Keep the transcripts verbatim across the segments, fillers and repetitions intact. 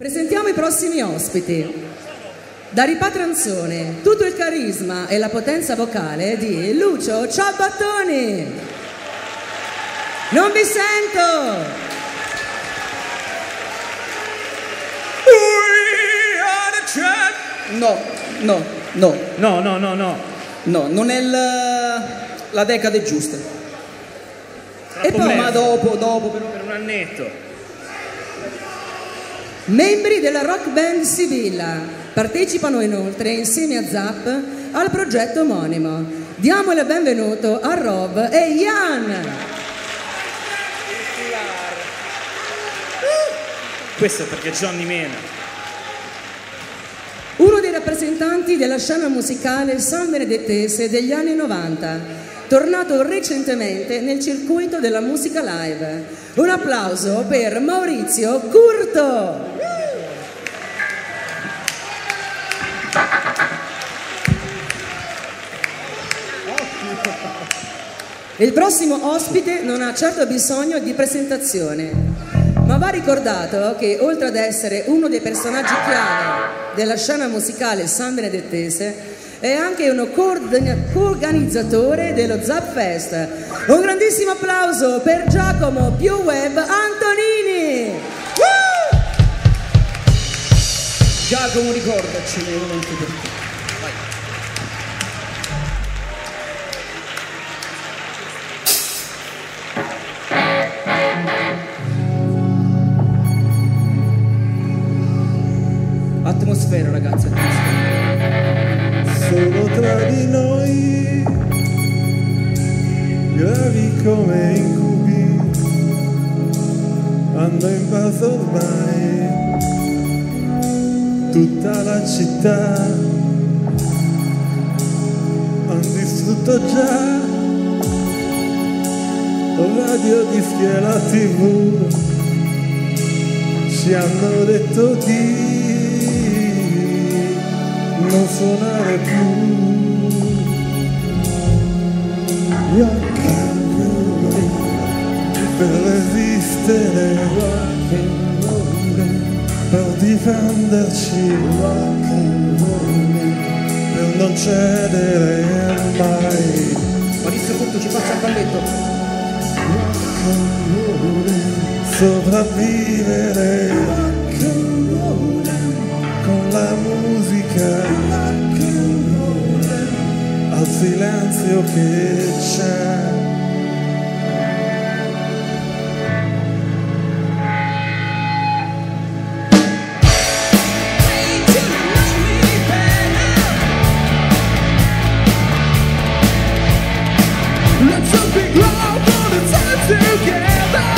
Presentiamo i prossimi ospiti. Da Ripatranzone, tutto il carisma e la potenza vocale di Lucio Ciabattoni. Non vi sento! No, no, no. No, no, no, no. No, non è la, la decade giusta. Troppo e poi, mezzo. ma dopo, dopo, però per un annetto. Membri della rock band Sibilla partecipano inoltre insieme a Zap al progetto omonimo. Diamo il benvenuto a Rob e Ian. Questo è perché Johnny Mena. Uno dei rappresentanti della scena musicale sanbenedettese degli anni novanta, tornato recentemente nel circuito della musica live. Un applauso per Maurizio Curto! Il prossimo ospite non ha certo bisogno di presentazione, ma va ricordato che oltre ad essere uno dei personaggi chiave della scena musicale sanbenedettese, è anche uno coorganizzatore dello Zapfest. Un grandissimo applauso per Giacomo Pioweb Antonini. Woo! Giacomo, ricordaci anche per te. Vai. Atmosfera, ragazzi, atmosfera. Solo tra di noi, gravi come incubi, andò in pazzo ormai tutta la città, han distrutto già radio, dischi e la tv, ci hanno detto di non suonare più. Io cambio per resistere, per difenderci, per non cedere mai. Maurizio Curto ci passa il balletto. Sopravvivere con la musica, al silenzio che c'è. We'll be right back.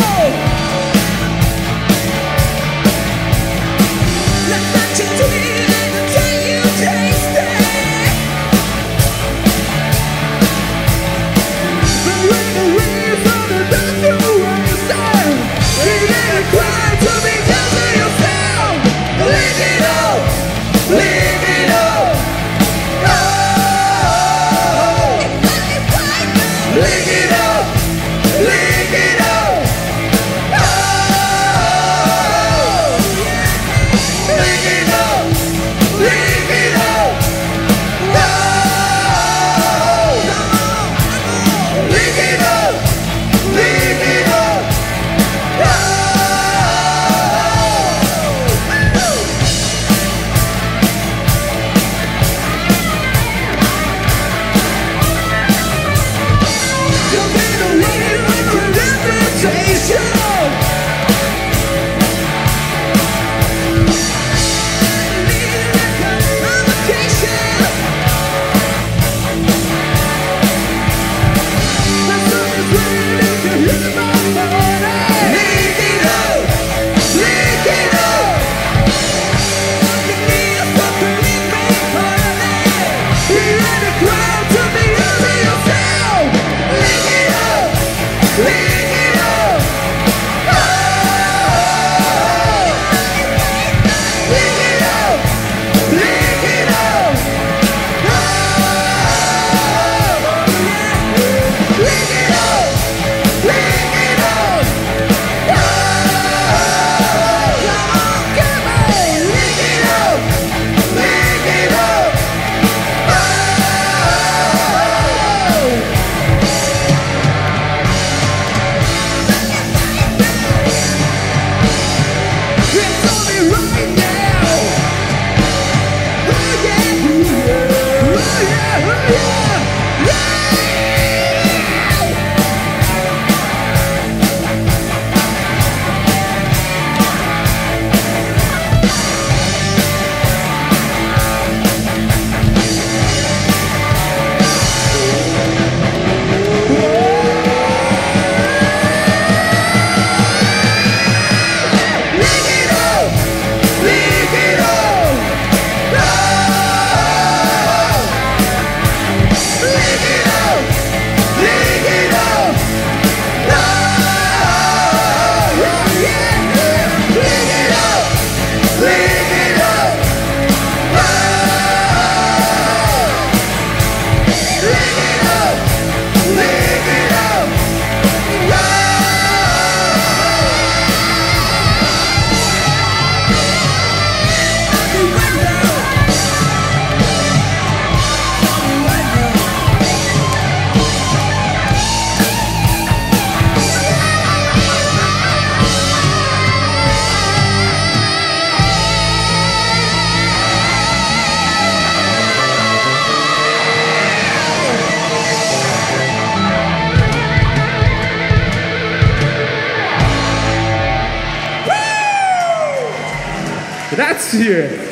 Grazie!